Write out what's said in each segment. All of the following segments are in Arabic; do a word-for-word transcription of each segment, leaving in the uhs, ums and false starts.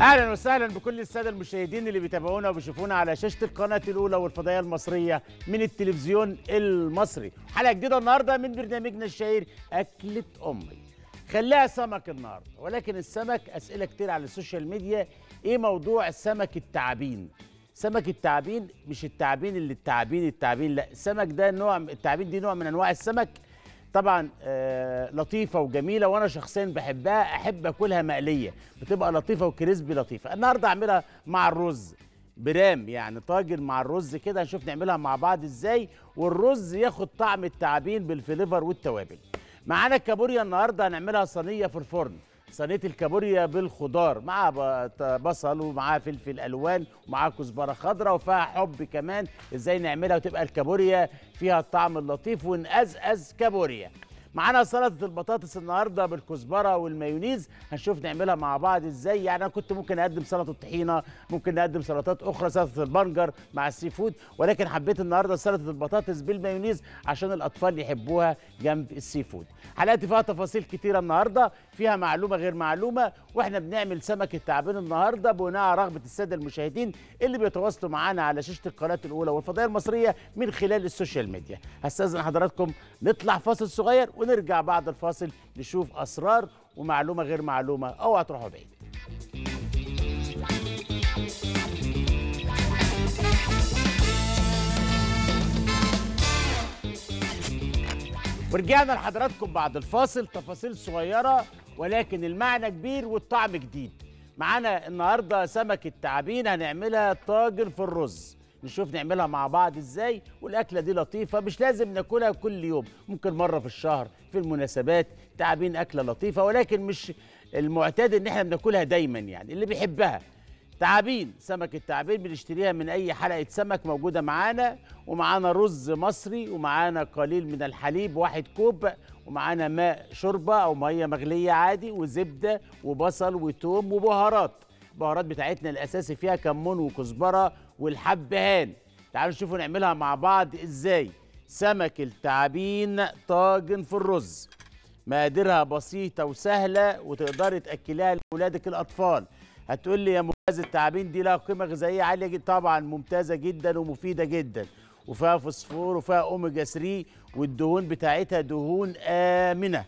اهلا وسهلا بكل الساده المشاهدين اللي بيتابعونا وبيشوفونا على شاشه القناه الاولى والفضائيه المصريه من التلفزيون المصري. حلقه جديده النهارده من برنامجنا الشهير اكله امي. خليها سمك النهارده، ولكن السمك اسئله كتير على السوشيال ميديا. ايه موضوع سمك التعابين؟ سمك التعابين مش التعابين اللي التعابين التعابين لا، السمك ده نوع، التعابين دي نوع من انواع السمك، طبعا آه لطيفه وجميله، وانا شخصيا بحبها، احب اكلها مقليه، بتبقى لطيفه وكريسبي لطيفه. النهارده اعملها مع الرز برام، يعني طاجن مع الرز كده، هنشوف نعملها مع بعض ازاي، والرز ياخد طعم التعابين بالفليفر والتوابل. معانا الكابوريا النهارده، هنعملها صينيه في الفرن، صينيه الكابوريا بالخضار، معاها بصل ومعاها فلفل الوان ومعاها كزبره خضراء وفيها حب كمان. ازاي نعملها وتبقى الكابوريا فيها الطعم اللطيف ونقزقز كابوريا. معانا سلطه البطاطس النهارده بالكزبره والمايونيز، هنشوف نعملها مع بعض ازاي. يعني انا كنت ممكن اقدم سلطه الطحينه، ممكن نقدم سلطات اخرى، سلطه البنجر مع السي فود، ولكن حبيت النهارده سلطه البطاطس بالمايونيز عشان الاطفال يحبوها جنب السي فود. حلقتي فيها تفاصيل كتيره النهارده، فيها معلومه غير معلومه، واحنا بنعمل سمك التعابين النهارده بناء على رغبه الساده المشاهدين اللي بيتواصلوا معانا على شاشه القناه الاولى والفضائيه المصريه من خلال السوشيال ميديا. هستاذن حضراتكم نطلع فاصل صغير ونرجع بعد الفاصل نشوف أسرار ومعلومة غير معلومة، أوعى تروحوا بعيد. ورجعنا لحضراتكم بعد الفاصل، تفاصيل صغيرة ولكن المعنى كبير والطعم جديد. معانا النهاردة سمك التعابين، هنعملها طاجن في الرز، نشوف نعملها مع بعض ازاي. والاكله دي لطيفه، مش لازم ناكلها كل يوم، ممكن مره في الشهر في المناسبات. تعابين اكله لطيفه ولكن مش المعتاد ان احنا بناكلها دايما، يعني اللي بيحبها. تعابين، سمك التعابين بنشتريها من اي حلقه سمك موجوده معانا، ومعانا رز مصري، ومعانا قليل من الحليب واحد كوب، ومعانا ماء شوربه او ميه مغليه عادي، وزبده وبصل وتوم وبهارات. البهارات بتاعتنا الاساسي فيها كمون وكزبره والحبهان. تعالوا نشوفوا نعملها مع بعض ازاي. سمك التعابين طاجن في الرز، مقاديرها بسيطه وسهله وتقدري تاكليها لاولادك الاطفال. هتقول لي يا ممتاز التعابين دي لها قيمه غذائيه عاليه جدا، طبعا ممتازه جدا ومفيده جدا، وفيها فوسفور وفيها اوميجا ثلاثة، والدهون بتاعتها دهون امنه.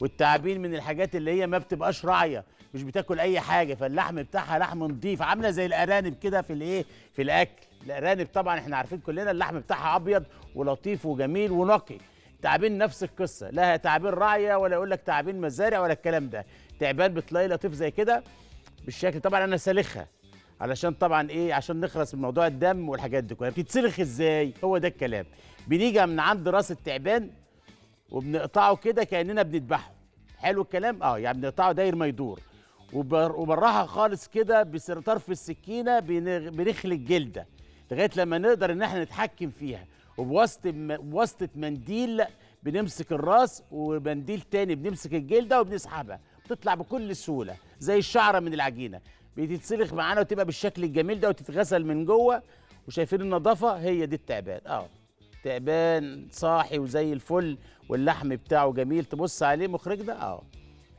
والتعابين من الحاجات اللي هي ما بتبقاش راعيه، مش بتاكل اي حاجه، فاللحم بتاعها لحم نضيف، عامله زي الارانب كده في الايه في الاكل. الارانب طبعا احنا عارفين كلنا اللحم بتاعها ابيض ولطيف وجميل ونقي. تعابين نفس القصه، لا تعابين راعيه ولا يقول لك تعابين مزارع ولا الكلام ده. تعبان بتلاقي لطيف زي كده بالشكل. طبعا انا سالخها علشان طبعا ايه، عشان نخلص من موضوع الدم والحاجات دي كلها. بتتسلخ ازاي؟ هو ده الكلام. بنيجي من عند راس التعبان وبنقطعه كده كاننا بنذبحه. حلو الكلام؟ اه يعني بنقطعه داير ما يدور، وبراها خالص كده بطرف السكينه، بنخلي الجلده لغايه لما نقدر ان احنا نتحكم فيها. وبواسطه بواسطه منديل بنمسك الراس، ومنديل تاني بنمسك الجلده وبنسحبها، بتطلع بكل سهوله زي الشعره من العجينه. بتتسلخ معانا وتبقى بالشكل الجميل ده، وتتغسل من جوه. وشايفين النظافه، هي دي التعبان. اه تعبان صاحي وزي الفل، واللحم بتاعه جميل، تبص عليه مخرجنا. اه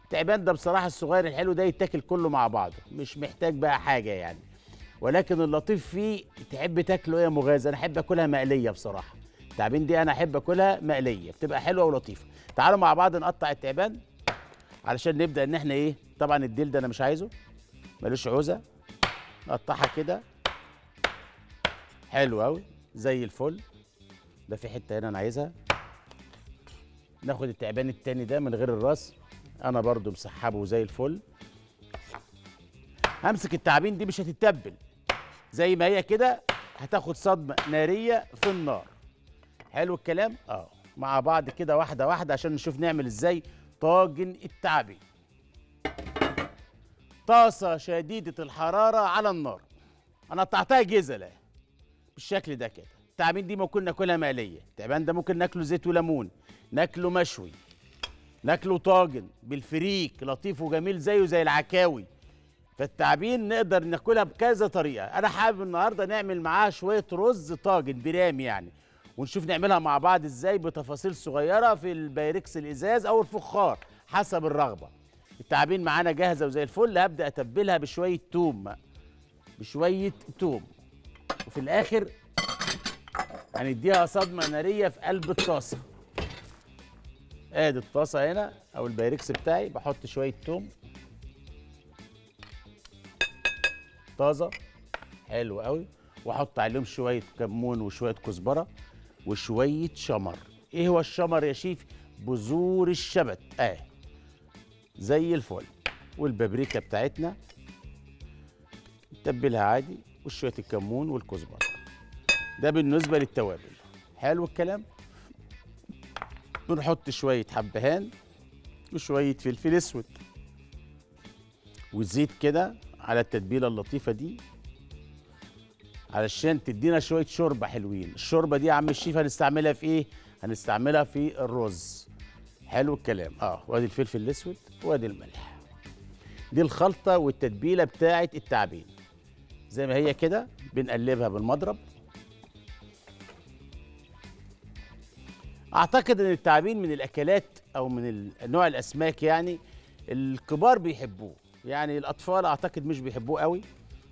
التعبان ده بصراحه الصغير الحلو ده يتاكل كله مع بعضه، مش محتاج بقى حاجه يعني. ولكن اللطيف فيه تحب تاكله ايه يا مغازي؟ انا احب اكلها مقليه بصراحه. التعابين دي انا احب اكلها مقليه، بتبقى حلوه ولطيفه. تعالوا مع بعض نقطع التعبان علشان نبدا ان احنا ايه، طبعا الديل ده انا مش عايزه، ملوش عوزه. نقطعها كده حلو قوي زي الفل. ده في حته هنا انا عايزها. ناخد التعبان التاني ده من غير الراس، انا برضو مسحبه زي الفل. همسك التعابين دي مش هتتبل، زي ما هي كده هتاخد صدمه ناريه في النار. حلو الكلام؟ اه مع بعض كده واحده واحده عشان نشوف نعمل ازاي طاجن التعابين. طاسه شديده الحراره على النار، انا قطعتها جزله بالشكل ده كده. التعابين دي ممكن ناكلها مقليه، التعبان ده ممكن ناكله زيت وليمون، ناكله مشوي، ناكله طاجن بالفريك لطيف وجميل زيه زي العكاوي. فالتعابين نقدر ناكلها بكذا طريقه. انا حابب النهارده نعمل معاها شويه رز طاجن برام يعني، ونشوف نعملها مع بعض ازاي بتفاصيل صغيره في البايركس الازاز او الفخار حسب الرغبه. التعابين معانا جاهزه وزي الفل. هبدا اتبلها بشويه توم بشويه توم وفي الاخر هنديها صدمه ناريه في قلب الطاسه. ادي الطاسه هنا او البايركس بتاعي، بحط شويه توم طازه حلو قوي، واحط عليهم شويه كمون وشويه كزبره وشويه شمر. ايه هو الشمر يا شيف؟ بذور الشبت اهي زي الفل. والبابريكا بتاعتنا نتبلها عادي، وشويه الكمون والكزبره. ده بالنسبه للتوابل. حلو الكلام. بنحط شويه حبهان وشويه فلفل اسود وزيت كده على التتبيله اللطيفه دي علشان تدينا شويه شوربه حلوين. الشوربه دي يا عم الشيف هنستعملها في ايه؟ هنستعملها في الرز. حلو الكلام. اه وادي الفلفل الاسود وادي الملح. دي الخلطه والتتبيله بتاعه التعابين زي ما هي كده، بنقلبها بالمضرب. اعتقد ان التعابين من الاكلات او من نوع الاسماك يعني الكبار بيحبوه، يعني الاطفال اعتقد مش بيحبوه قوي.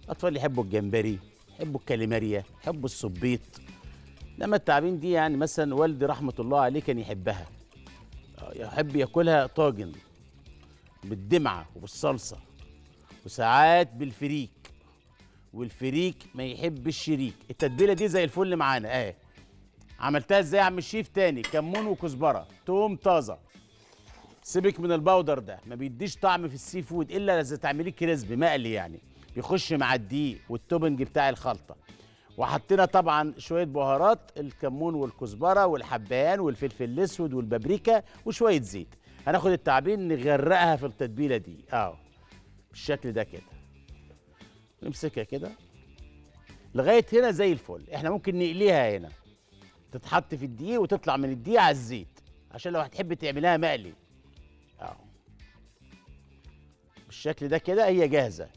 الاطفال يحبوا الجمبري، يحبوا الكاليماريا، يحبوا الصبيط، لما التعابين دي يعني مثلا والدي رحمه الله عليه كان يحبها، يحب ياكلها طاجن بالدمعه وبالصلصه وساعات بالفريك، والفريك ما يحب الشريك. التتبيله دي زي الفل معانا اهي. عملتها ازاي يا عم الشيف؟ تاني كمون وكزبره، توم طازه، سيبك من الباودر ده ما بيديش طعم في السي فود الا اذا تعمليه كريسبي مقلي، يعني بيخش مع الدقيق والتوبنج بتاع الخلطه. وحطينا طبعا شويه بهارات، الكمون والكزبره والحبهان والفلفل الاسود والبابريكا وشويه زيت. هناخد التعابين نغرقها في التتبيله دي اهو بالشكل ده كده، نمسكها كده لغايه هنا زي الفل. احنا ممكن نقليها هنا تتحط في الدقيق وتطلع من الدقيق على الزيت عشان لو هتحب تعملها مقلي اهو بالشكل ده كده. هي جاهزه،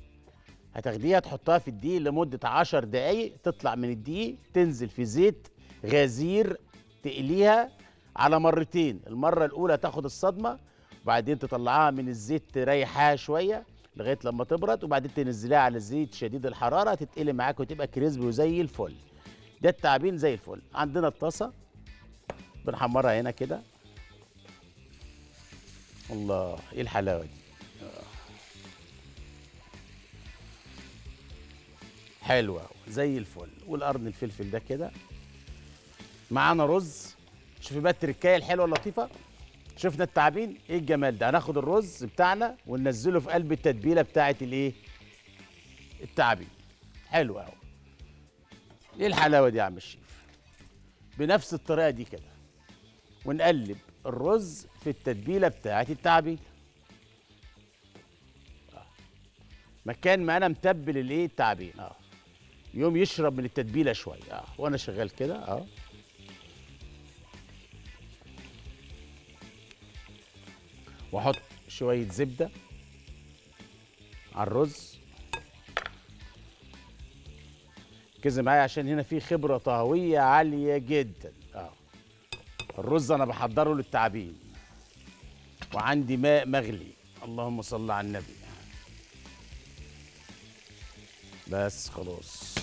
هتاخديها تحطها في الدقيق لمده عشر دقايق، تطلع من الدقيق تنزل في زيت غزير، تقليها على مرتين. المره الاولى تاخد الصدمه وبعدين تطلعها من الزيت تريحها شويه لغايه لما تبرد، وبعدين تنزليها على زيت شديد الحراره، تتقلي معاك وتبقى كريسبي وزي الفل. ده التعابين زي الفل. عندنا الطاسه بنحمرها هنا كده. الله ايه الحلاوه دي. حلوه زي الفل. والقرن الفلفل ده كده. معانا رز. شوفي بقى التركايه الحلوه اللطيفه. شفنا التعابين ايه الجمال ده. هناخد الرز بتاعنا وننزله في قلب التتبيله بتاعه الايه؟ التعابين. حلوه قوي. ايه الحلاوه دي يا عم الشيف؟ بنفس الطريقه دي كده. ونقلب الرز في التتبيله بتاعه التعابين. مكان ما انا متبل الايه؟ التعابين اه. يوم يشرب من التتبيله شويه اه وانا شغال كده اه. واحط شويه زبده على الرز. ركزي معايا عشان هنا في خبره طهويه عاليه جدا اه. الرز انا بحضره للتعابين وعندي ماء مغلي. اللهم صل على النبي. بس خلاص.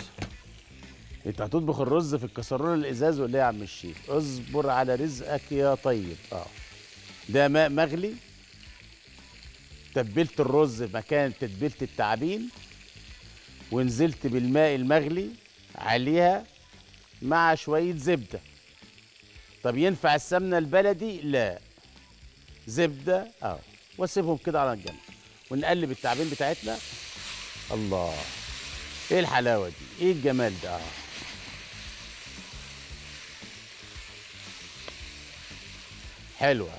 انت هتطبخ الرز في الكسرونه الازاز ولا ايه يا عم الشيف؟ اصبر على رزقك يا طيب اه. ده ماء مغلي. تبلت الرز مكان تتبيله التعابين ونزلت بالماء المغلي عليها مع شويه زبده. طب ينفع السمنه البلدي؟ لا، زبده اه. واسيبهم كده على الجنب ونقلب التعابين بتاعتنا. الله ايه الحلاوه دي، ايه الجمال ده. حلوه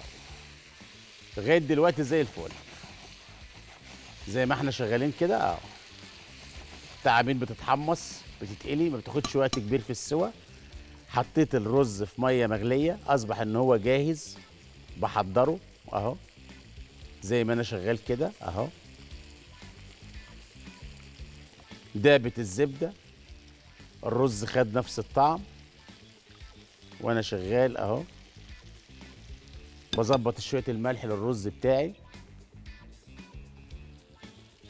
لغايه دلوقتي زي الفل. زي ما احنا شغالين كده اه. التعابين بتتحمص بتتقلي، ما بتاخدش وقت كبير في السوى. حطيت الرز في ميه مغليه، اصبح ان هو جاهز. بحضره اهو زي ما انا شغال كده اهو. دابة الزبدة، الرز خد نفس الطعم وانا شغال اهو. بظبط شوية الملح للرز بتاعي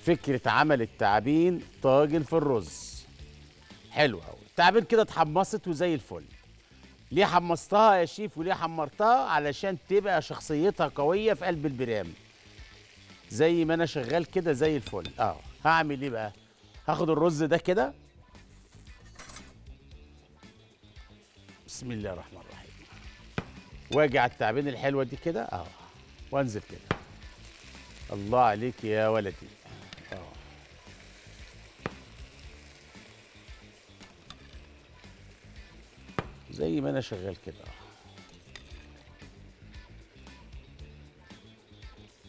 فكرة عمل التعابين طاجن في الرز. حلو قوي. التعابين كده اتحمصت وزي الفل. ليه حمصتها يا شيف وليه حمرتها؟ علشان تبقى شخصيتها قوية في قلب البرام. زي ما انا شغال كده زي الفل. اه هعمل ايه بقى؟ هاخد الرز ده كده. بسم الله الرحمن الرحيم. واجي على التعابين الحلوة دي كده اه وانزل كده. الله عليك يا ولدي. اه زي ما انا شغال كده.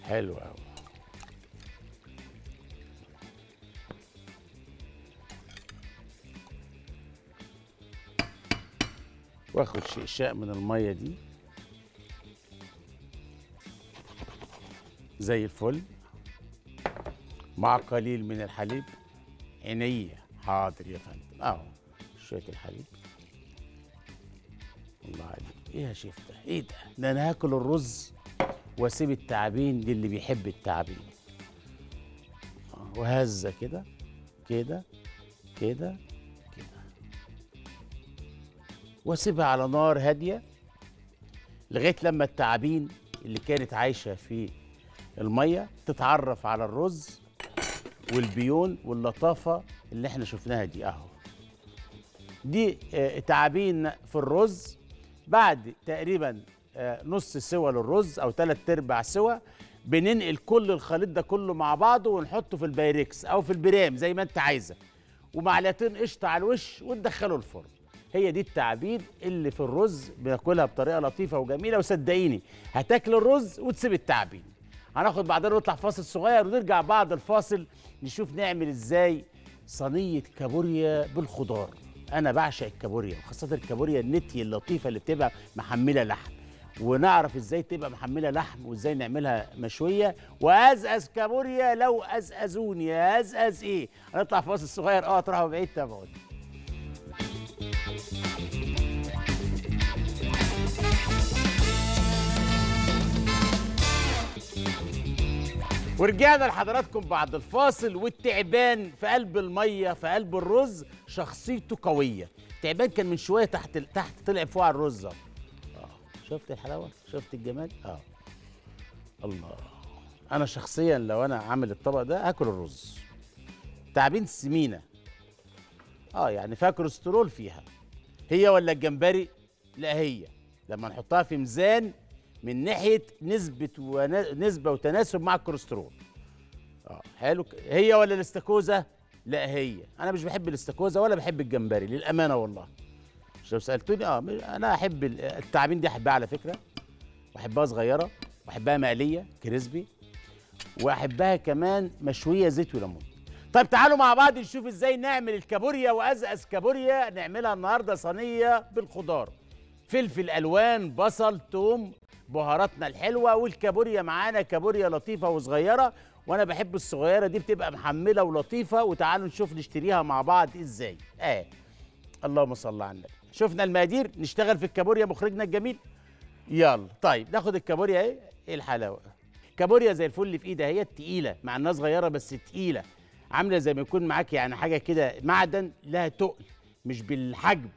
حلو قوي. واخد شقشاق من الميه دي زي الفل مع قليل من الحليب. عينيا. حاضر يا فندم. اهو شويه الحليب. الله عليك. ايه يا شيف ده؟ ايه ده؟ ده انا هاكل الرز واسيب التعابين للي بيحب التعابين. وهزه كده كده كده كده واسيبها على نار هاديه لغايه لما التعابين اللي كانت عايشه في الميه تتعرف على الرز والبيون واللطافه اللي احنا شفناها دي اهو. دي تعابين في الرز بعد تقريبا نص سوى للرز او ثلاث ارباع سوى. بننقل كل الخليط ده كله مع بعضه ونحطه في البايركس او في البرام زي ما انت عايزه ومعلقتين قشطه على الوش وندخله الفرن. هي دي التعابين اللي في الرز بناكلها بطريقه لطيفه وجميله وصدقيني هتاكل الرز وتسيب التعابين. هناخد بعدين نطلع فاصل صغير ونرجع بعد الفاصل نشوف نعمل ازاي صينيه كابوريا بالخضار. انا بعشق الكابوريا وخاصه الكابوريا النتي اللطيفه اللي بتبقى محمله لحم. ونعرف ازاي تبقى محمله لحم وازاي نعملها مشويه وازقز كابوريا لو ازقزوني يا ازقز ايه. هنطلع في فاصل صغير اه تروحوا بعيد تابعوني. ورجعنا لحضراتكم بعد الفاصل. والتعبان في قلب الميه في قلب الرز شخصيته قويه. التعبان كان من شويه تحت تحت طلع فوق على الرز. شفت الحلاوه؟ شفت الجمال؟ اه الله. انا شخصيا لو انا عامل الطبق ده هاكل الرز. تعابين سمينه اه يعني فيها كوليسترول فيها. هي ولا الجمبري؟ لا هي. لما نحطها في ميزان من ناحيه نسبه ونسبه وتناسب مع الكوليسترول. اه حلو. هي ولا الاستاكوزا؟ لا هي. انا مش بحب الاستاكوزا ولا بحب الجمبري للامانه والله. لو سالتوني اه انا احب التعابين دي احبها على فكره واحبها صغيره واحبها مقليه كريسبي واحبها كمان مشويه زيت وليمون. طيب تعالوا مع بعض نشوف ازاي نعمل الكابوريا وازقز كابوريا. نعملها النهارده صينيه بالخضار. فلفل الوان بصل ثوم بهاراتنا الحلوه والكابوريا معانا. كابوريا لطيفه وصغيره وانا بحب الصغيره دي بتبقى محمله ولطيفه. وتعالوا نشوف نشتريها مع بعض ازاي. اه اللهم صل على النبي. شفنا المقادير. نشتغل في الكابوريا مخرجنا الجميل. يلا طيب ناخد الكابوريا اهي. ايه الحلاوه؟ كابوريا زي الفل في ايدها اهي تقيله مع انها صغيره بس تقيله عامله زي ما يكون معاك يعني حاجه كده معدن لها تقل مش بالحجم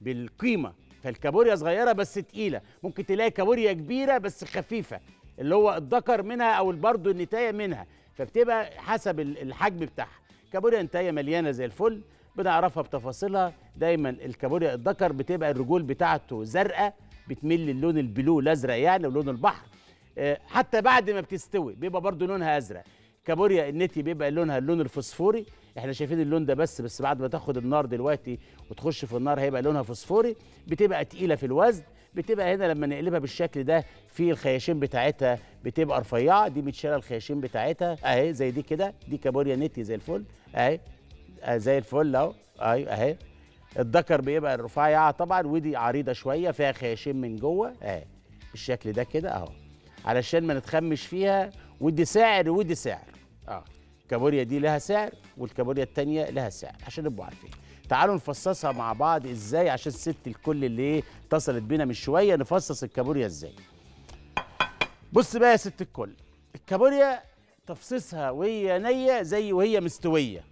بالقيمه. فالكابوريا صغيره بس تقيله. ممكن تلاقي كابوريا كبيره بس خفيفه اللي هو الدكر منها او برضه النتايه منها فبتبقى حسب الحجم بتاعها. كابوريا نتايه مليانه زي الفل بنعرفها بتفاصيلها دايما. الكابوريا الذكر بتبقى الرجول بتاعته زرقاء بتميل للون البلو الازرق يعني ولون البحر حتى بعد ما بتستوي بيبقى برضو لونها ازرق. كابوريا النتي بيبقى لونها اللون الفسفوري. احنا شايفين اللون ده بس بس بعد ما تاخد النار دلوقتي وتخش في النار هيبقى لونها فسفوري. بتبقى تقيله في الوزن. بتبقى هنا لما نقلبها بالشكل ده في الخياشيم بتاعتها بتبقى رفيعه. دي متشاله الخياشيم بتاعتها اهي زي دي كده. دي كابوريا نتي زي الفل اهي زي الفل اهو. ايوه اهي الذكر بيبقى رفيع طبعا ودي عريضه شويه فيها خياشيم من جوه اهي بالشكل ده كده اهو علشان ما نتخمش فيها. ودي سعر ودي سعر اه الكابوريا دي لها سعر والكابوريا الثانيه لها سعر عشان نبقوا عارفين. تعالوا نفصصها مع بعض ازاي عشان ست الكل اللي اتصلت بينا من شويه نفصص الكابوريا ازاي. بص بقى يا ست الكل الكابوريا تفصيصها وهي نيه زي وهي مستويه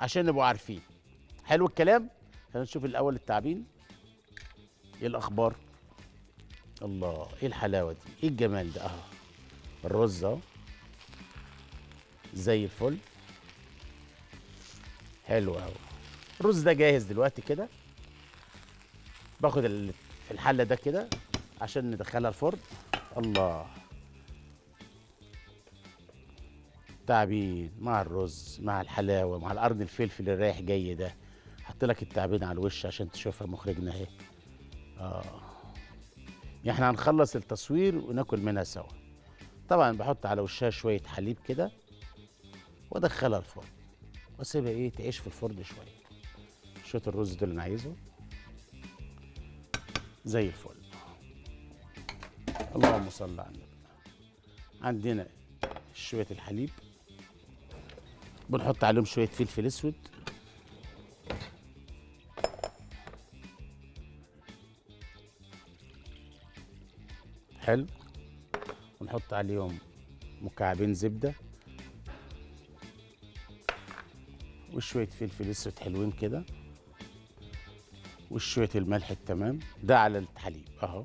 عشان نبقوا عارفين. حلو الكلام. هنشوف الاول التعبين. ايه الاخبار؟ الله، ايه الحلاوه دي، ايه الجمال ده. اهو الرز اهو زي الفل، حلو قوي. الرز ده جاهز دلوقتي كده، باخد في الحله ده كده عشان ندخلها الفرن. الله، تعبين مع الرز مع الحلاوه مع القرن الفلفل اللي رايح جاي ده. حط لك التعبين على الوش عشان تشوفها مخرجنا اهي. اه احنا هنخلص التصوير وناكل منها سوا. طبعا بحط على وشها شويه حليب كده وادخلها الفرن واسيبها ايه تعيش في الفرن شويه. شويه الرز دول اللي انا عايزه زي الفل. اللهم صل على النبي. عندنا شويه الحليب، بنحط عليهم شويه فلفل اسود، حلو، ونحط عليهم مكعبين زبده وشويه فلفل اسود حلوين كده، وشويه الملح التمام ده على الحليب اهو،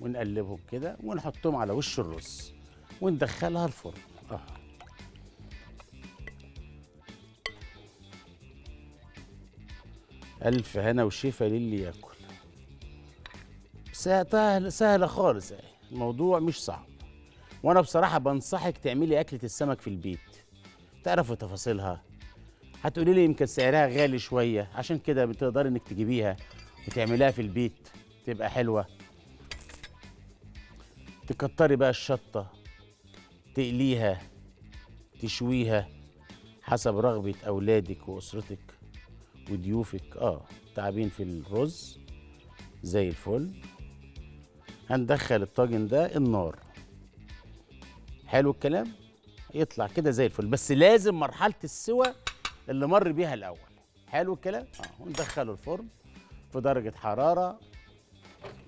ونقلبهم كده ونحطهم على وش الرز وندخلها الفرن. اه الف هنا وشفا للي ياكل. سهل، سهله خالص اهي، الموضوع مش صعب. وانا بصراحه بنصحك تعملي اكله السمك في البيت، تعرفوا تفاصيلها. هتقولي لي يمكن سعرها غالي شويه، عشان كده بتقدري انك تجيبيها وتعمليها في البيت تبقى حلوه. تكتري بقى الشطه، تقليها، تشويها حسب رغبة أولادك وأسرتك وضيوفك. آه تعبين في الرز زي الفل. هندخل الطاجن ده النار، حلو الكلام، يطلع كده زي الفل. بس لازم مرحلة السوى اللي مر بيها الأول، حلو الكلام. آه وندخله الفرن في درجة حرارة.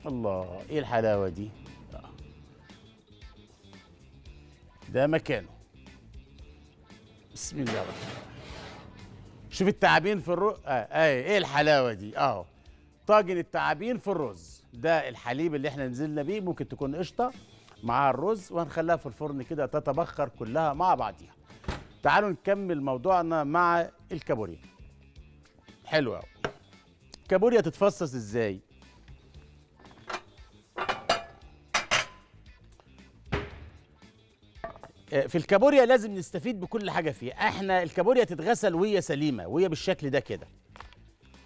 الله، إيه الحلاوة دي. ده مكانه. بسم الله الرحمن الرحيم. شوف التعابين في الرز. آه. آه. ايه الحلاوه دي اهو. طاجن التعابين في الرز، ده الحليب اللي احنا نزلنا بيه، ممكن تكون قشطه مع الرز، وهنخليها في الفرن كده تتبخر كلها مع بعضيها. تعالوا نكمل موضوعنا مع الكابوريا. حلوه قوي. الكابوريا تتفصص ازاي؟ في الكابوريا لازم نستفيد بكل حاجه فيها. احنا الكابوريا تتغسل وهي سليمه، وهي بالشكل ده كده.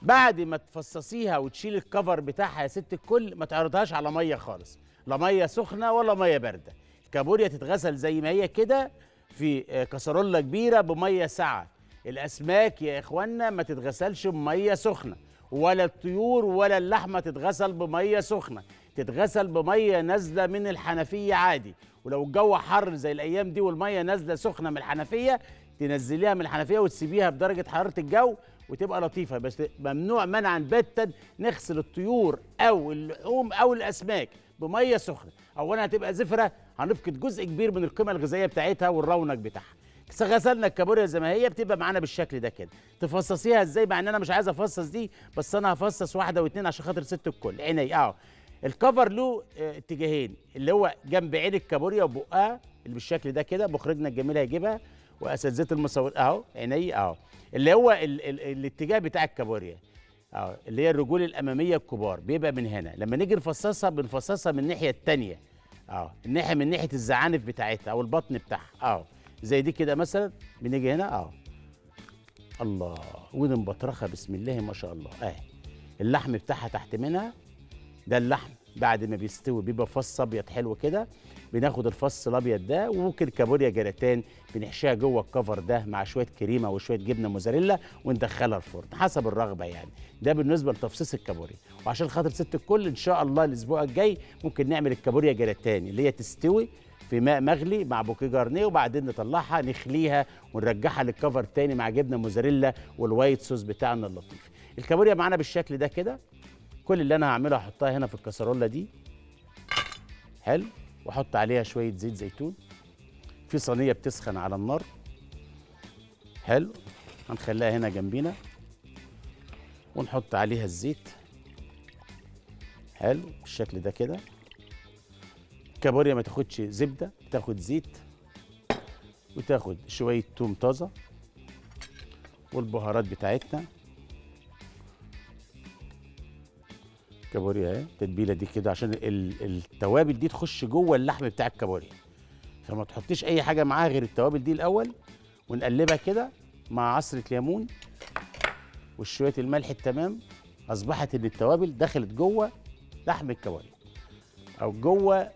بعد ما تفصصيها وتشيل الكفر بتاعها يا ست الكل، ما تعرضهاش على ميه خالص، لا ميه سخنه ولا ميه بارده. الكابوريا تتغسل زي ما هي كده في كسروله كبيره بميه ساقعه. الاسماك يا اخوانا ما تتغسلش بميه سخنه، ولا الطيور ولا اللحمه تتغسل بميه سخنه، تتغسل بميه نازله من الحنفيه عادي. ولو الجو حر زي الايام دي والميه نازله سخنه من الحنفيه، تنزليها من الحنفيه وتسيبيها بدرجه حراره الجو وتبقى لطيفه. بس ممنوع منعا باتا نغسل الطيور او اللحوم او الاسماك بميه سخنه. اولا هتبقى زفره، هنفقد جزء كبير من القيمه الغذائيه بتاعتها والرونق بتاعها. غسلنا الكابوريا زي ما هي بتبقى معانا بالشكل ده كده. تفصصيها ازاي؟ مع ان انا مش عايز افصص دي، بس انا هفصص واحده واثنين عشان خاطر ست الكل. عيني اهو. الكفر له اتجاهين، اللي هو جنب عين الكابوريا وبقها اللي بالشكل ده كده، مخرجنا الجميل هيجيبها واساتذه المصور اهو. عيني اهو، اللي هو ال ال الاتجاه بتاع الكابوريا اهو، اللي هي الرجول الاماميه الكبار، بيبقى من هنا. لما نيجي نفصصها بنفصصها من الناحيه الثانيه اهو، الناحيه من ناحيه الزعانف بتاعتها او البطن بتاعها اهو، زي دي كده مثلا. بنيجي هنا اهو. الله، ودي مبطرخه بسم الله ما شاء الله اهي. اللحم بتاعها تحت منها، ده اللحم بعد ما بيستوي بيبقى فص ابيض حلو كده. بناخد الفص الابيض ده، وممكن كابوريا جراتان بنحشيها جوه الكفر ده مع شويه كريمه وشويه جبنه موزاريلا وندخلها الفرن حسب الرغبه يعني. ده بالنسبه لتفصيص الكابوريا. وعشان خاطر ست الكل ان شاء الله الاسبوع الجاي ممكن نعمل الكابوريا جراتان، اللي هي تستوي في ماء مغلي مع بوكيه جارنيه، وبعدين نطلعها نخليها ونرجعها للكفر تاني مع جبنه موزاريلا والوايت صوص بتاعنا اللطيف. الكابوريا معانا بالشكل ده كده. كل اللي انا هعمله هحطها هنا في الكسروله دي، حلو، واحط عليها شويه زيت زيتون. في صينيه بتسخن على النار، حلو، هنخليها هنا جنبينا ونحط عليها الزيت، حلو بالشكل ده كده. الكابوريا ما تاخدش زبده، تاخد زيت وتاخد شويه توم طازه والبهارات بتاعتنا. الكابوريا اهي التتبيله دي كده عشان التوابل دي تخش جوه اللحم بتاع الكابوريا، فما تحطيش اي حاجه معاها غير التوابل دي الاول، ونقلبها كده مع عصره ليمون وشويه الملح التمام. اصبحت ان التوابل دخلت جوه لحم الكوارع او جوه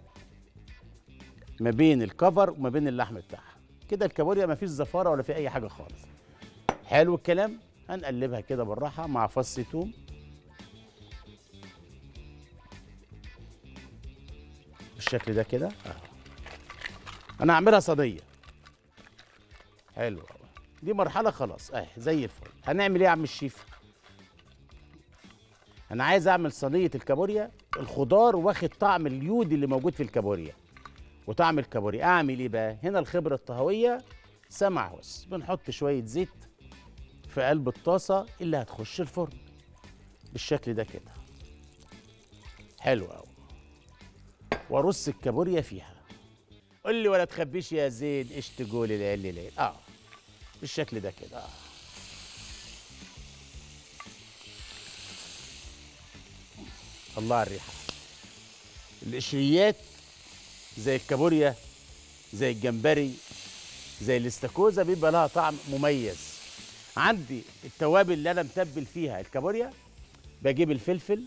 ما بين الكفر وما بين اللحم بتاعها كده. الكابوريا ما فيش زفاره ولا في اي حاجه خالص. حلو الكلام. هنقلبها كده بالراحه مع فص ثوم، بالشكل ده كده. انا هعملها صينيه حلو، دي مرحله خلاص اهي زي الفل. هنعمل ايه يا عم الشيف؟ انا عايز اعمل صينيه الكابوريا، الخضار واخد طعم اليود اللي موجود في الكابوريا وطعم الكابوريا. اعمل ايه بقى؟ هنا الخبره الطهويه سمع هوس. بنحط شويه زيت في قلب الطاسه اللي هتخش الفرن بالشكل ده كده، حلو قوي، وارص الكابوريا فيها. قول لي ولا تخبيش يا زيد ايش تقول العيال ليل. اه بالشكل ده كده. آه. الله على الريحه. القشريات زي الكابوريا زي الجمبري زي الاستاكوزا بيبقى لها طعم مميز. عندي التوابل اللي انا متبل فيها الكابوريا، بجيب الفلفل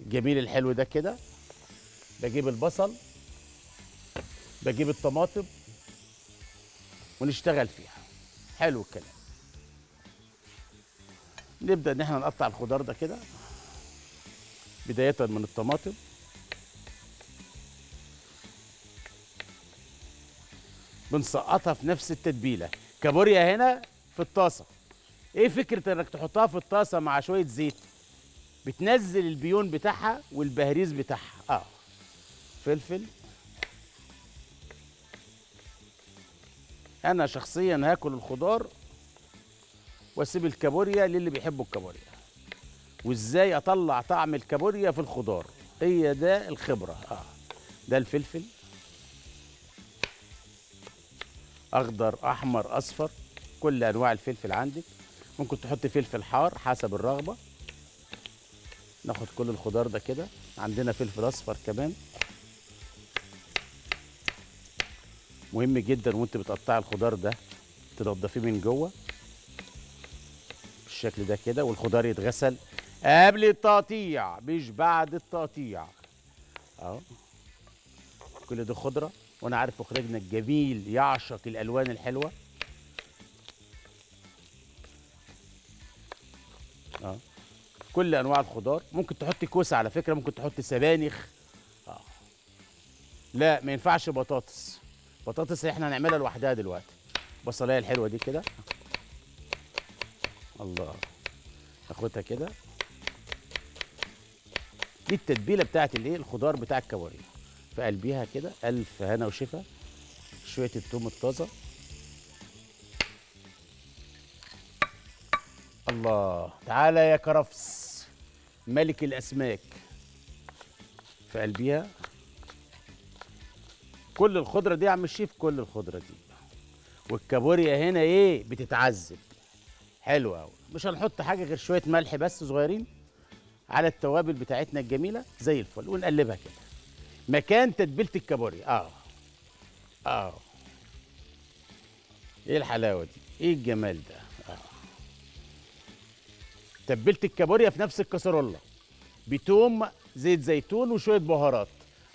الجميل الحلو ده كده، بجيب البصل، بجيب الطماطم، ونشتغل فيها. حلو الكلام. نبدا ان احنا نقطع الخضار ده كده، بدايه من الطماطم بنسقطها في نفس التتبيله. كابوريا هنا في الطاسه، ايه فكره انك تحطها في الطاسه مع شويه زيت؟ بتنزل البيون بتاعها والبهريز بتاعها. اه فلفل. انا شخصيا هاكل الخضار واسيب الكابوريا للي بيحبوا الكابوريا، وازاي اطلع طعم الكابوريا في الخضار، هي ده الخبره. اه ده الفلفل، اخضر احمر اصفر، كل انواع الفلفل عندك، ممكن تحط فلفل حار حسب الرغبه. ناخد كل الخضار ده كده، عندنا فلفل اصفر كمان مهم جدا، وانت بتقطعي الخضار ده تنضفيه من جوه بالشكل ده كده، والخضار يتغسل قبل التقطيع مش بعد التقطيع. اهو كل دي خضره، وانا عارف اخراجنا الجميل يعشق الالوان الحلوه. اه كل انواع الخضار، ممكن تحطي كوسه على فكره، ممكن تحطي سبانخ. اه لا ما ينفعش بطاطس، بطاطس احنا هنعملها لوحدها دلوقتي. البصلايه الحلوه دي كده، الله، هاخدها كده. دي التتبيله بتاعت الايه، الخضار بتاع الكوارع في قلبيها كده. الف هنا وشفا. شويه التوم الطازه، الله، تعالى يا كرفس ملك الاسماك. في قلبيها كل الخضره دي يا عم الشيف، كل الخضره دي. والكابوريا هنا ايه، بتتعذب. حلو قوي. مش هنحط حاجه غير شويه ملح بس صغيرين على التوابل بتاعتنا الجميله زي الفل، ونقلبها كده مكان تتبيله الكابوريا. اه اه ايه الحلاوه دي، ايه الجمال ده. اه تتبيله الكابوريا في نفس الكاسرولة بتوم زيت زيتون وشويه بهارات.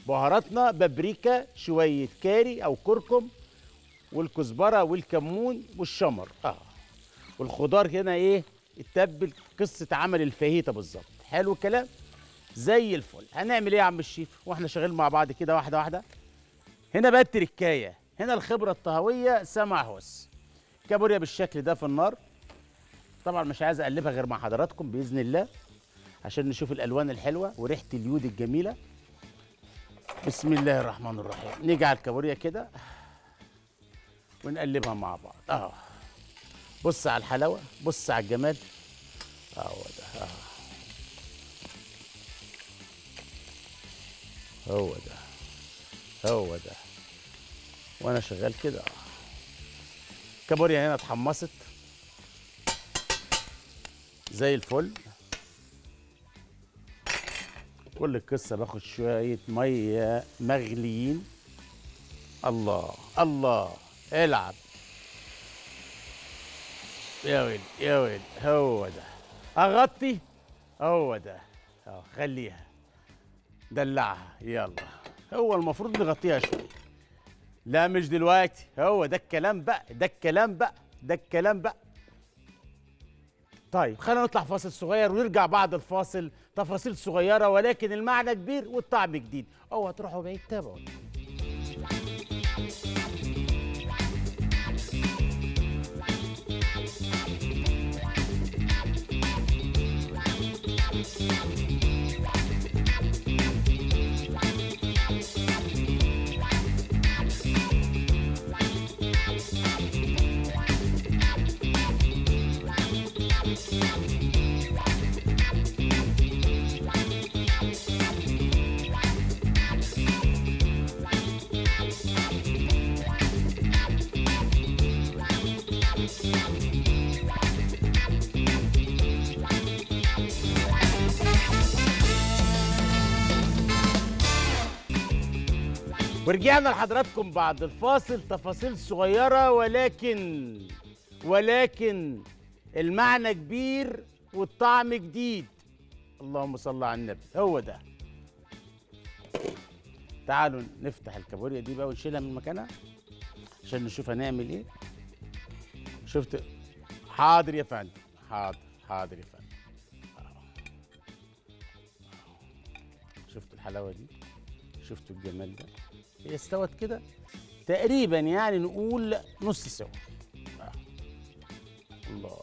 بهاراتنا بابريكا، شويه كاري او كركم، والكزبره والكمون والشمر. اه والخضار هنا ايه، اتبل قصه عمل الفاهيتا بالظبط. حلو الكلام زي الفل. هنعمل ايه يا عم الشيف واحنا شغالين مع بعض كده واحده واحده؟ هنا بقى التركايه، هنا الخبره الطهويه سمع هوس. كابوريا بالشكل ده في النار، طبعا مش عايز اقلبها غير مع حضراتكم باذن الله عشان نشوف الالوان الحلوه وريحه اليود الجميله. بسم الله الرحمن الرحيم. نيجي على الكابوريا كده ونقلبها مع بعض اهو. بص على الحلاوه، بص على الجمال اهو ده اهو هو ده هو ده وانا شغال كده اهو. الكابوريا هنا اتحمصت زي الفل. كل القصه باخد شويه ميه مغليين. الله الله العب يا ويلي يا ويلي هو ده. اغطي هو ده اهو. خليها دلعها يلا. هو المفروض نغطيها شويه. لا مش دلوقتي. هو ده الكلام بقى ده الكلام بقى ده الكلام بقى. طيب خلينا نطلع فاصل صغير ونرجع بعد الفاصل. تفاصيل صغيره ولكن المعنى كبير والطعم جديد. اوعوا تروحوا بعيد، تابعوا. ورجعنا لحضراتكم بعد الفاصل. تفاصيل صغيرة ولكن ولكن المعنى كبير والطعم جديد. اللهم صل على النبي. هو ده. تعالوا نفتح الكابوريا دي بقى ونشيلها من مكانها عشان نشوف هنعمل ايه. شفت؟ حاضر يا فندم، حاضر حاضر يا فندم. شفتوا الحلاوة دي؟ شفتوا الجمال ده؟ هي استوت كده تقريبا، يعني نقول نص سوا. آه. الله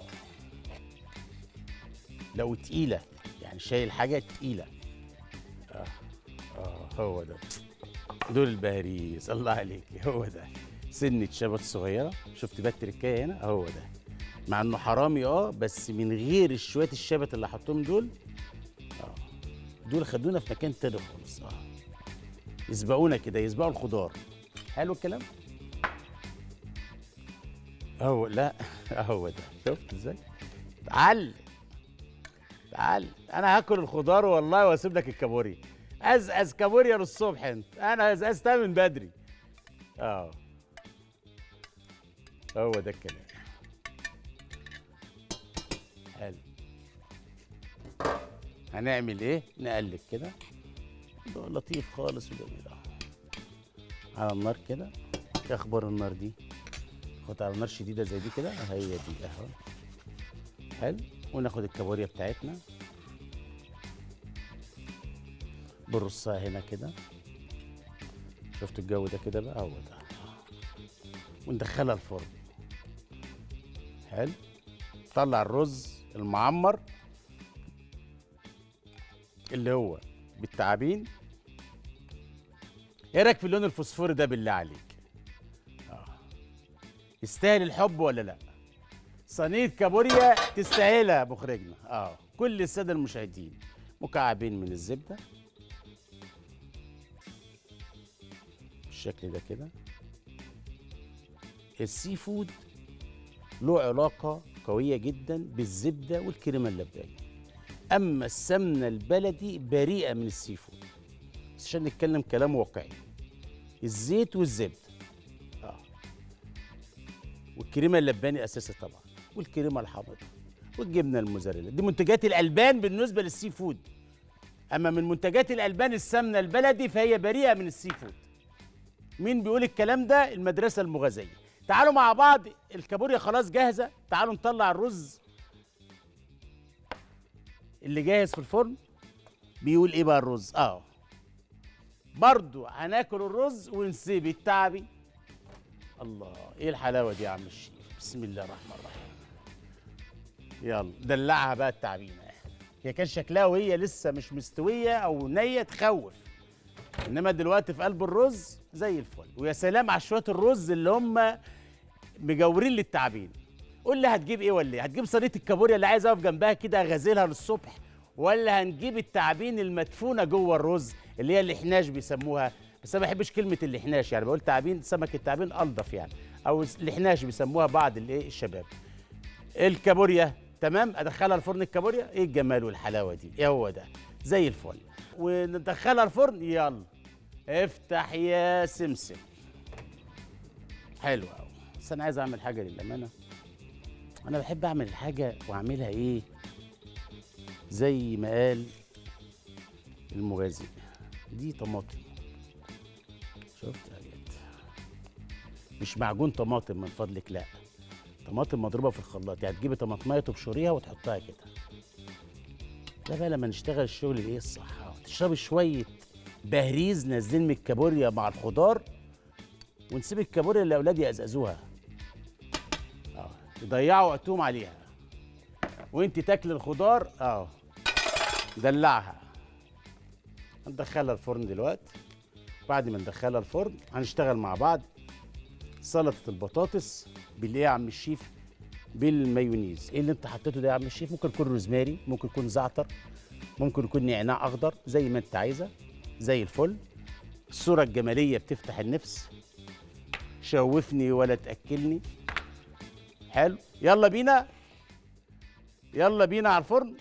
لو تقيله، يعني شايل حاجه تقيله. اه اه هو ده. دول البهاريز. الله عليك. هو ده سنه شبت صغيره. شفت بقى التركايه هنا؟ هو ده. مع انه حرامي اه بس من غير شويه الشبت اللي حطهم دول اه دول خدونا في مكان تاني خالص. اه يسبقونا كده، يسبقوا الخضار. حلو الكلام؟ اهو. لا اهو ده. شفت ازاي؟ تعال تعال انا هاكل الخضار والله واسيب لك الكابوريا. ازقز كابوريا للصبح انت. انا ازقزتها من بدري. اه هو ده الكلام. حلو. هنعمل ايه؟ نقلب كده. ده لطيف خالص وجميل اهو. على النار كده. ايه اخبار النار دي؟ خد على النار شديده زي دي كده. هي دي اهو. حلو. وناخد الكابوريا بتاعتنا برصها هنا كده. شفتوا الجو ده كده بقى؟ هو ده. وندخلها الفرن. حلو. طلع الرز المعمر اللي هو بالتعابين. ايه رايك في اللون الفوسفوري ده بالله عليك؟ اه يستاهل الحب ولا لا؟ صينيه كابوريا تستاهلها مخرجنا. اه كل الساده المشاهدين. مكعبين من الزبده بالشكل ده كده. السي فود له علاقه قويه جدا بالزبده والكريمه اللباني. أما السمنة البلدي بريئة من السي فود. بس عشان نتكلم كلام واقعي. الزيت والزبدة. آه. والكريمة اللباني أساسي طبعًا، والكريمة الحامضة، والجبنة الموزاريلا، دي منتجات الألبان بالنسبة للسي فود. أما من منتجات الألبان السمنة البلدي فهي بريئة من السي فود. مين بيقول الكلام ده؟ المدرسة المغازية. تعالوا مع بعض، الكابوريا خلاص جاهزة، تعالوا نطلع الرز اللي جاهز في الفرن. بيقول ايه بقى الرز؟ اه برضو هناكل الرز ونسيب التعبي. الله ايه الحلاوه دي يا عم الشيف. بسم الله الرحمن الرحيم. يلا دلعها بقى التعبينه. هي كان شكلها وهي لسه مش مستويه او نيه تخوف. انما دلوقتي في قلب الرز زي الفل. ويا سلام على شويه الرز اللي هم مجاورين للتعبين. قول لي هتجيب ايه ولا ايه؟ هتجيب صينيه الكابوريا اللي عايز اقف جنبها كده اغازلها للصبح، ولا هنجيب التعابين المدفونه جوه الرز اللي هي الاحناش بيسموها، بس انا ما بحبش كلمه الاحناش، يعني بقول تعابين، سمك التعابين انضف يعني، او الاحناش بيسموها بعض الايه الشباب. الكابوريا تمام، ادخلها الفرن الكابوريا، ايه الجمال والحلاوه دي؟ ايه هو ده؟ زي الفل. وندخلها الفرن، يلا افتح يا سمسم. حلو قوي، بس انا عايز اعمل حاجه للامانه. انا بحب اعمل الحاجه واعملها ايه؟ زي ما قال المغازي، دي طماطم. شفت حاجات؟ مش معجون طماطم من فضلك، لا، طماطم مضروبه في الخلاط، يعني تجيبي طماطمايه تبشريها وتحطها كده. ده بقى لما نشتغل الشغل الايه الصح، تشربي شويه بهريز نازلين من الكابوريا مع الخضار، ونسيب الكابوريا اللي اولادي يقزقزوها، اه يضيعوا وقتهم عليها، وانت تاكل الخضار اه دلعها. هندخلها الفرن دلوقتي، بعد ما ندخلها الفرن هنشتغل مع بعض سلطه البطاطس بالايه يا عم الشيف؟ بالمايونيز. ايه اللي انت حطيته ده يا عم الشيف؟ ممكن يكون روزماري، ممكن يكون زعتر، ممكن يكون نعناع اخضر، زي ما انت عايزه. زي الفل، الصوره الجماليه بتفتح النفس. شوفني ولا تاكلني. حلو، يلا بينا يلا بينا على الفرن.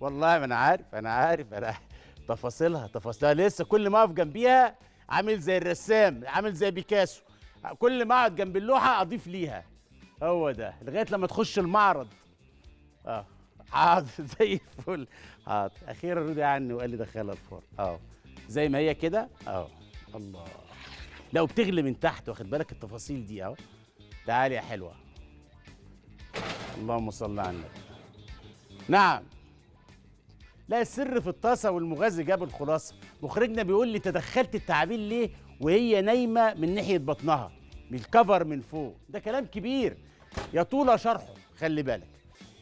والله ما انا عارف انا عارف انا تفاصيلها تفاصيلها لسه، كل ما اقف جنبيها عامل زي الرسام، عامل زي بيكاسو، كل ما اقعد جنب اللوحه اضيف ليها. هو ده لغايه لما تخش المعرض. اه حاضر زي الفل، حاضر. اخيرا رضي عني وقال لي دخلها الفرن. اه زي ما هي كده. اه الله، لو بتغلي من تحت، واخد بالك التفاصيل دي اهو. تعالي يا حلوه، اللهم صل على النبي. نعم، لا السر في الطاسه، والمغازي جاب الخلاصه. مخرجنا بيقول لي تدخلت التعابين ليه وهي نايمه من ناحيه بطنها، بالكفر من فوق. ده كلام كبير يطول شرحه، خلي بالك،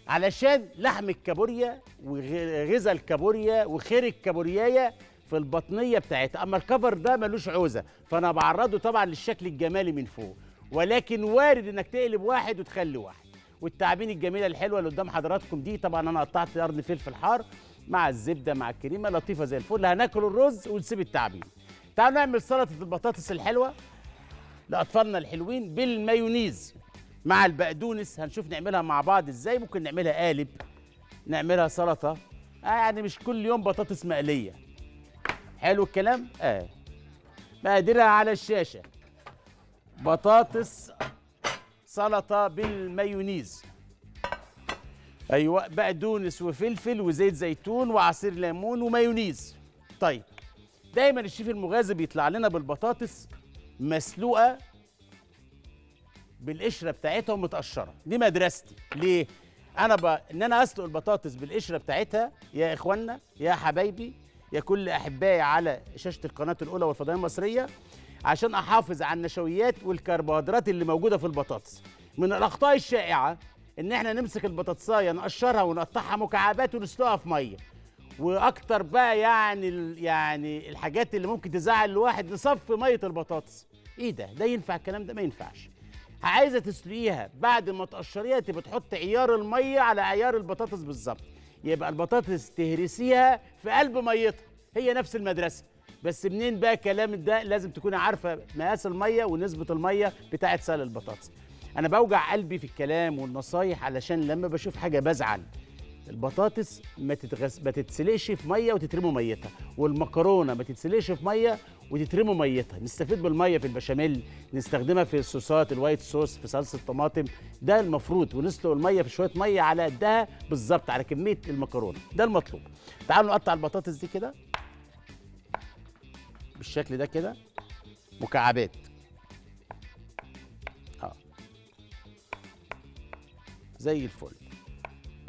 علشان لحم الكابوريا وغذا الكابوريا وخير الكابوريايه في البطنيه بتاعتها، اما الكفر ده ملوش عوزه، فانا بعرضه طبعا للشكل الجمالي من فوق، ولكن وارد انك تقلب واحد وتخلي واحد. والتعابين الجميله الحلوه اللي قدام حضراتكم دي، طبعا انا قطعت قرن فلفل حار مع الزبده مع الكريمه، لطيفه زي الفل. هناكل الرز ونسيب التعابين. تعالوا نعمل سلطه البطاطس الحلوه لأطفالنا الحلوين بالمايونيز مع البقدونس. هنشوف نعملها مع بعض ازاي. ممكن نعملها قالب، نعملها سلطه، آه يعني مش كل يوم بطاطس مقليه. حلو الكلام. اه مقاديرها على الشاشه. بطاطس سلطه بالمايونيز، ايوه، بقدونس وفلفل وزيت زيتون وعصير ليمون ومايونيز. طيب، دايما الشيف المغازي بيطلع لنا بالبطاطس مسلوقه بالقشره بتاعتها ومتقشره، دي مدرستي. ليه؟ انا ب... ان انا اسلق البطاطس بالقشره بتاعتها. يا اخوانا يا حبايبي يا كل احبائي على شاشه القناه الاولى والفضائيه المصريه، عشان احافظ على النشويات والكربوهيدرات اللي موجوده في البطاطس. من الاخطاء الشائعه ان احنا نمسك البطاطسايه نقشرها ونقطعها مكعبات ونسلقها في ميه. واكتر بقى يعني يعني الحاجات اللي ممكن تزعل الواحد، نصفي ميه البطاطس. ايه ده؟ ده ينفع الكلام ده؟ ما ينفعش. عايزه تسلقيها بعد ما تقشريها، تبقى تحط عيار الميه على عيار البطاطس بالظبط، يبقى البطاطس تهرسيها في قلب ميتها. هي نفس المدرسه، بس منين بقى الكلام ده؟ لازم تكوني عارفه مقاس الميه ونسبه الميه بتاعه سلق البطاطس. انا بوجع قلبي في الكلام والنصايح، علشان لما بشوف حاجه بزعل. البطاطس ما تتغس... ما تتسلقش في ميه وتترموا ميتها، والمكرونه ما تتسلقش في ميه وتترموا ميتها. نستفيد بالميه في البشاميل، نستخدمها في الصوصات، الوايت صوص، في صلصه الطماطم، ده المفروض. ونسلق الميه في شويه ميه على قدها بالظبط، على كميه المكرونه، ده المطلوب. تعالوا نقطع البطاطس دي كده بالشكل ده كده مكعبات. اه زي الفل.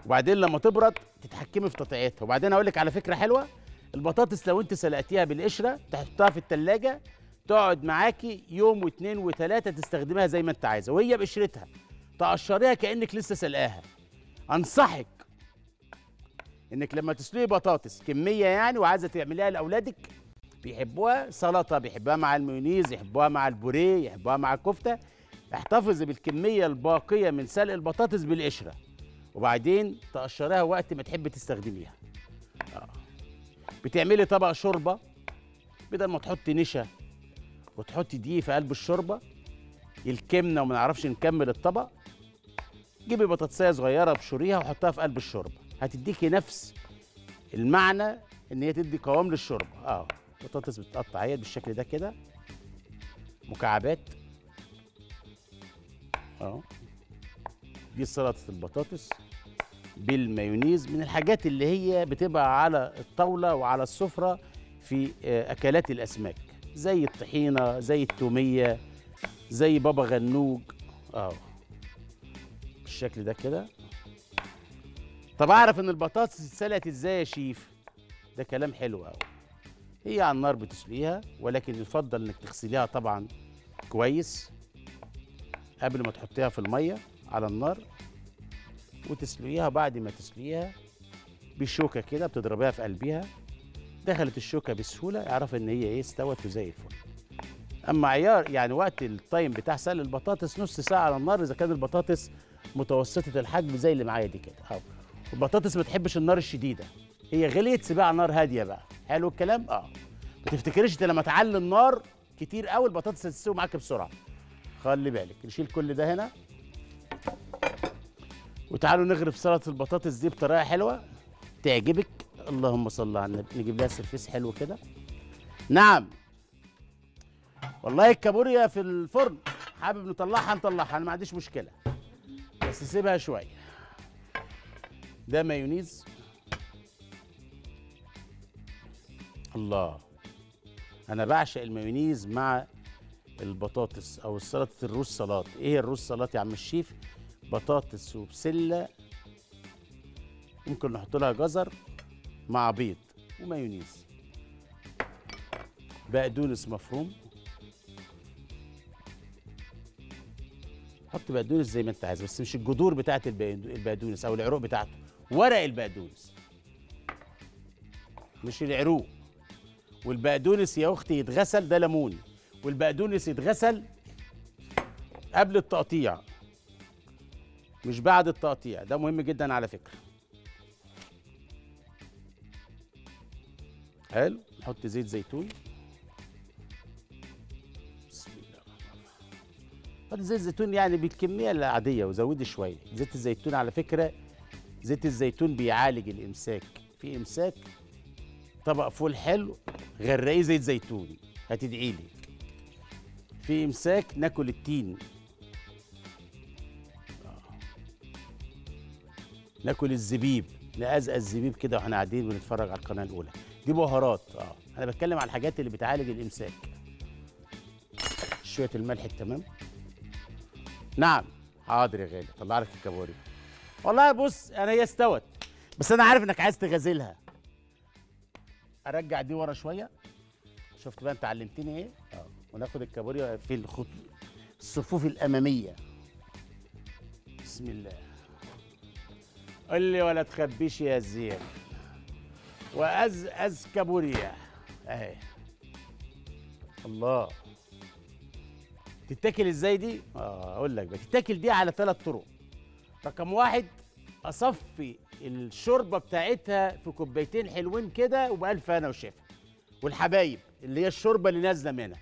وبعدين لما تبرد تتحكمي في تقطيعتها. وبعدين اقول لك على فكره حلوه، البطاطس لو انت سلقتيها بالقشره تحطها في التلاجة تقعد معاكي يوم واثنين وثلاثه، تستخدمها زي ما انت عايزه وهي بقشرتها، تقشريها كانك لسه سلقاها. انصحك انك لما تسلقي بطاطس كميه يعني وعايزه تعمليها لاولادك، بيحبوها، سلطه بيحبوها مع المايونيز، يحبوها مع البوريه، يحبوها مع الكفته. احتفظ بالكميه الباقيه من سلق البطاطس بالقشره، وبعدين تقشريها وقت ما تحبي تستخدميها. آه. بتعملي طبق شوربه، بدل ما تحطي نشا وتحطي دقيق في قلب الشوربه الكمنه وما نعرفش نكمل الطبق، جيبي بطاطسايه صغيره ابشريها وحطها في قلب الشوربه، هتديكي نفس المعنى ان هي تدي قوام للشوربه. اه بطاطس بتتقطع اهي بالشكل ده كده مكعبات. اه دي سلطه البطاطس بالمايونيز، من الحاجات اللي هي بتبقى على الطاوله وعلى السفره في اكلات الاسماك، زي الطحينه، زي التوميه، زي بابا غنوج. اه بالشكل ده كده. طب اعرف ان البطاطس اتسلقت ازاي يا شيف؟ ده كلام حلو قوي. هي على النار بتسلقيها، ولكن يفضل انك تغسليها طبعا كويس قبل ما تحطيها في الميه على النار، وتسلقيها. بعد ما تسلقيها بالشوكه كده بتضربيها في قلبها، دخلت الشوكه بسهوله اعرف ان هي ايه استوت وزي الفل. اما عيار يعني وقت التايم بتاع سلق البطاطس نص ساعه على النار اذا كانت البطاطس متوسطه الحجم زي اللي معايا دي كده. اه البطاطس ما بتحبش النار الشديده، هي غليت سيبها على نار هاديه بقى. حلو الكلام. اه ما تفتكريش انت لما تعلي النار كتير قوي البطاطس هتستوي معاك بسرعه، خلي بالك. نشيل كل ده هنا وتعالوا نغرف سلطه البطاطس دي بطريقه حلوه تعجبك. اللهم صل على النبي. نجيب لها سرفيس حلو كده. نعم والله الكابوريا في الفرن، حابب نطلعها نطلعها، انا ما عنديش مشكله، بس سيبها شويه. ده مايونيز. الله، انا بعشق المايونيز مع البطاطس او سلطه الروز سلطه. ايه الروز سلطه يا عم الشيف؟ بطاطس وبسله، ممكن نحط لها جزر مع بيض ومايونيز، بقدونس مفروم. حط بقدونس زي ما انت عايز، بس مش الجذور بتاعه البقدونس او العروق بتاعته، ورق البقدونس مش العروق. والبقدونس يا اختي يتغسل، ده ليمون، والبقدونس يتغسل قبل التقطيع مش بعد التقطيع، ده مهم جدا على فكره. حلو. نحط زيت زيتون، بسم الله الرحمن الرحيم. حط زيت زيتون يعني بالكميه العاديه وزودي شويه زيت الزيتون. على فكره زيت الزيتون بيعالج الامساك، في امساك طبق فول حلو غرقيه زيت زيتون هتدعي لي. في امساك ناكل التين، ناكل الزبيب، نقزقز الزبيب كده واحنا قاعدين بنتفرج على القناه الاولى. دي بهارات. اه انا بتكلم على الحاجات اللي بتعالج الامساك. شويه الملح التمام. نعم حاضر يا غالي، طلع لك الكابوريا. والله بص انا هي استوت، بس انا عارف انك عايز تغازلها. ارجع دي ورا شويه. شفت بقى انت علمتني ايه؟ اه وناخد الكابوريا في الخط الصفوف الاماميه. بسم الله. قل لي ولا تخبيش يا زين، وأزأز كابوريا اهي. الله. تتاكل ازاي دي؟ اه اقول لك بقى، تتاكل دي على ثلاث طرق. رقم واحد، اصفي الشوربه بتاعتها في كوبايتين حلوين كده وبألف هنا وشفا والحبايب اللي هي الشوربه اللي نازله منها.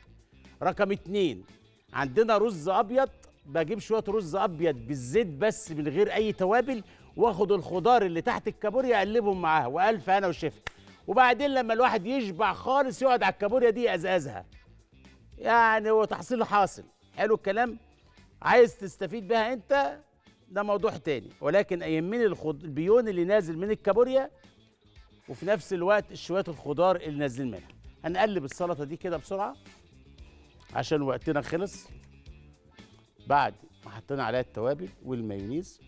رقم اتنين، عندنا رز ابيض، بجيب شويه رز ابيض بالزيت بس من غير اي توابل، واخد الخضار اللي تحت الكابوريا اقلبهم معاها والف هنا وشفا. وبعدين لما الواحد يشبع خالص يقعد على الكابوريا دي يقزقزها، يعني هو تحصيل حاصل. حلو الكلام. عايز تستفيد بها انت ده موضوع تاني، ولكن ايمني البيون اللي نازل من الكابوريا وفي نفس الوقت شويه الخضار اللي نازلين منها. هنقلب السلطه دي كده بسرعه عشان وقتنا خلص. بعد ما حطينا عليها التوابل والمايونيز،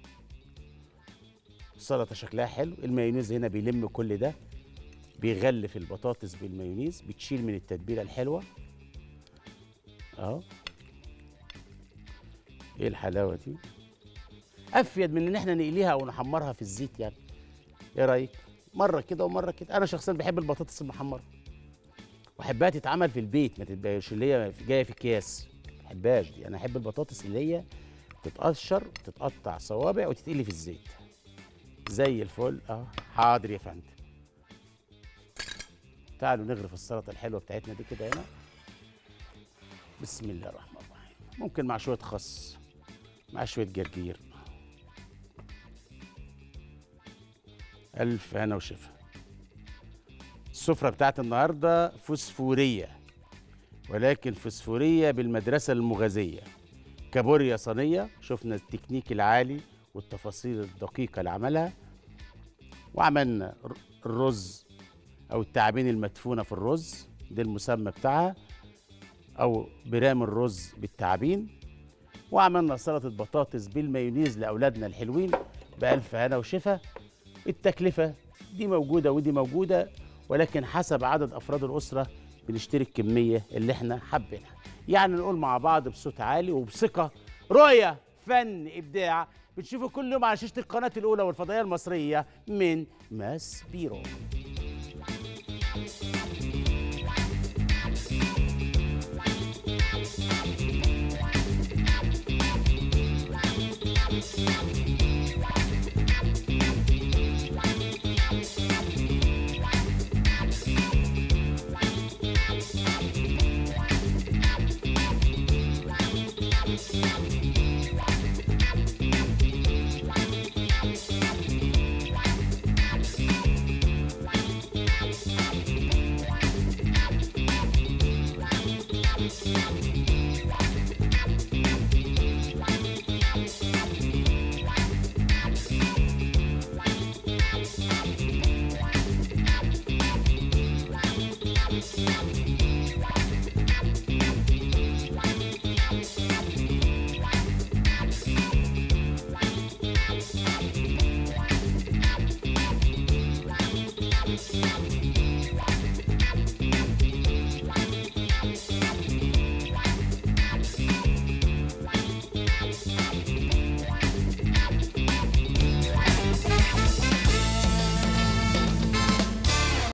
السلطه شكلها حلو. المايونيز هنا بيلم كل ده، بيغلف البطاطس بالمايونيز، بتشيل من التتبيله الحلوه. اهو ايه الحلاوه دي، افيد من ان احنا نقليها او نحمرها في الزيت. يعني ايه رايك؟ مره كده ومره كده. انا شخصيا بحب البطاطس المحمره، واحبها تتعمل في البيت، ما تبقاش اللي هي جايه في اكياس، ما احبهاش دي. انا احب البطاطس اللي هي تتقشر وتتقطع صوابع وتتقلي في الزيت زي الفل. اه حاضر يا فندم. تعالوا نغرف السلطه الحلوه بتاعتنا دي كده هنا. بسم الله الرحمن الرحيم. ممكن مع شويه خس، مع شويه جرجير. الف هنا وشفا. السفره بتاعت النهارده فوسفوريه، ولكن فوسفوريه بالمدرسه المغازيه. كابوريا صينيه، شفنا التكنيك العالي والتفاصيل الدقيقه اللي عملها. وعملنا الرز او التعابين المدفونه في الرز، ده المسمى بتاعها، او برام الرز بالتعابين. وعملنا سلطه بطاطس بالمايونيز لاولادنا الحلوين بألف هنا وشفا. التكلفه دي موجوده ودي موجوده، ولكن حسب عدد افراد الاسره بنشتري الكميه اللي احنا حابينها. يعني نقول مع بعض بصوت عالي وبثقه: رؤيه، فن، ابداع، بتشوفوا كل يوم على شاشه القناه الاولى والفضائيه المصريه من ماسبيرو.